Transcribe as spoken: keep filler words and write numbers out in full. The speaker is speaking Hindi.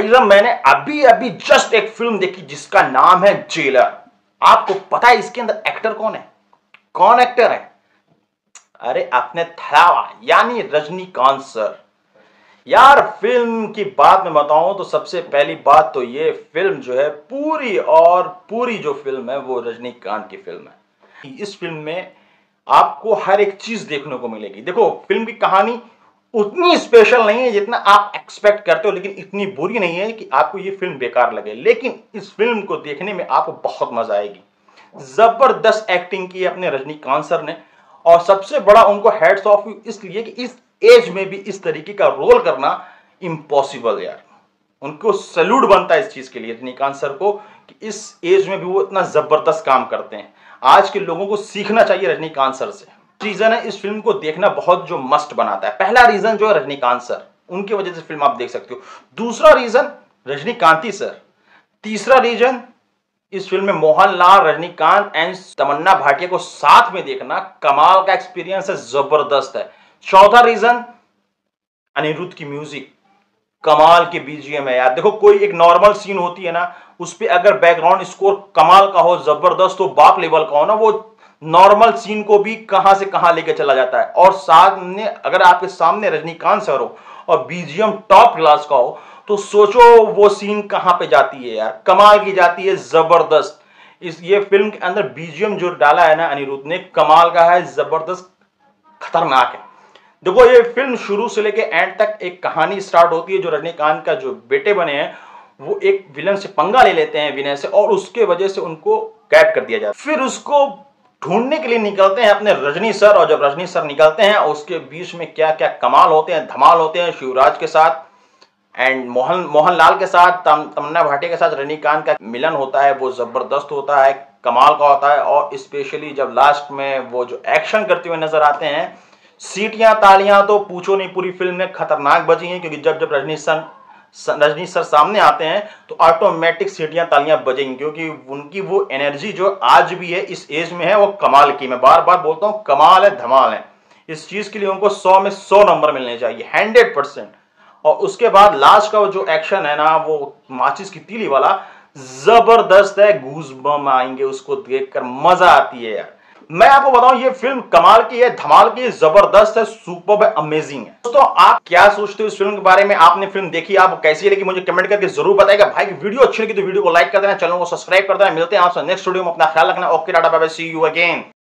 भाई साहब मैंने अभी अभी जस्ट एक फिल्म देखी जिसका नाम है जेलर। आपको पता है इसके अंदर एक्टर कौन है? कौन एक्टर है? अरे अपने थलावा यानी रजनीकांत सर। यार फिल्म की बात में बताऊं तो सबसे पहली बात तो ये फिल्म जो है पूरी और पूरी जो फिल्म है वो रजनीकांत की फिल्म है। इस फिल्म में आपको हर एक चीज देखने को मिलेगी। देखो फिल्म की कहानी उतनी स्पेशल नहीं है जितना आप एक्सपेक्ट करते हो, लेकिन इतनी बुरी नहीं है कि आपको ये फिल्म बेकार लगे, लेकिन इस फिल्म को देखने में आपको बहुत मजा आएगी। जबरदस्त एक्टिंग की अपने रजनीकांत सर ने और सबसे बड़ा उनको हैट्स ऑफ इसलिए कि इस एज में भी इस तरीके का रोल करना इम्पॉसिबल है यार। उनको सैल्यूट बनता है इस चीज के लिए रजनीकांत सर को कि इस एज में भी वो इतना जबरदस्त काम करते हैं। आज के लोगों को सीखना चाहिए रजनीकांत सर से। रीजन है इस फिल्म को देखना बहुत जो मस्ट बनाता है, पहला रीजन जो है रजनीकांत सर, उनकी वजह से फिल्म आप देख सकते हो। दूसरा रीजन रजनीकांती सर। तीसरा रीजन इस फिल्म में मोहनलाल, रजनीकांत एंड तमन्ना भाटिया को साथ में देखना कमाल का एक्सपीरियंस है, जबरदस्त है। चौथा रीजन अनिरुद्ध की म्यूजिक, कमाल के बीजीएम है यार। देखो कोई एक नॉर्मल सीन होती है ना, उस पर अगर बैकग्राउंड स्कोर कमाल का हो, जबरदस्त हो, बाप लेवल का हो ना, वो नॉर्मल सीन को भी कहां से कहां लेके चला जाता है। और साथ में अगर आपके सामने रजनीकांत सर हो और बीजीएम टॉप क्लास का हो तो सोचो वो सीन कहां पे जाती है यार, कमाल की जाती है, जबरदस्त। इस ये फिल्म के अंदर बीजीएम जो डाला है ना अनिरुद्ध ने, कमाल का है, जबरदस्त, खतरनाक है। देखो ये फिल्म शुरू से लेके एंड तक एक कहानी स्टार्ट होती है जो रजनीकांत का जो बेटे बने हैं वो एक विलन से पंगा ले लेते हैं, विनय से, और उसके वजह से उनको गैप कर दिया जाता है। फिर उसको ढूंढने के लिए निकलते हैं अपने रजनी सर, और जब रजनी सर निकलते हैं उसके बीच में क्या क्या कमाल होते हैं, धमाल होते हैं शिवराज के साथ एंड मोहन मोहनलाल के साथ, तम, तमन्ना भाटिया के साथ रजनीकांत का मिलन होता है, वो जबरदस्त होता है, कमाल का होता है। और स्पेशली जब लास्ट में वो जो एक्शन करते हुए नजर आते हैं, सीटियां तालियां तो पूछो नहीं, पूरी फिल्म में खतरनाक बजी हैं, क्योंकि जब जब रजनी सर रजनी सर सामने आते हैं तो ऑटोमेटिक सीटियां तालियां बजेंगी, क्योंकि उनकी वो एनर्जी जो आज भी है इस एज में है वो कमाल की। मैं बार बार बोलता हूँ कमाल है, धमाल है। इस चीज के लिए उनको सौ में सौ नंबर मिलने चाहिए, हंड्रेड परसेंट। और उसके बाद लास्ट का जो एक्शन है ना, वो माचिस की तीली वाला, जबरदस्त है, गूजबम आएंगे उसको देखकर, मजा आती है यार। मैं आपको बताऊं ये फिल्म कमाल की है, धमाल की है, जबरदस्त है, सुपर है, अमेजिंग है। दोस्तों आप क्या सोचते हो इस फिल्म के बारे में? आपने फिल्म देखी, आपको कैसी लगी मुझे कमेंट करके जरूर बताएगा। भाई वीडियो अच्छी लगी तो वीडियो को लाइक कर देना, चैनल को सब्सक्राइब कर देना। मिलते हैं आपसे नेक्स्ट वीडियो में, अपना ख्याल रखना। Okay tata bye bye, see you again.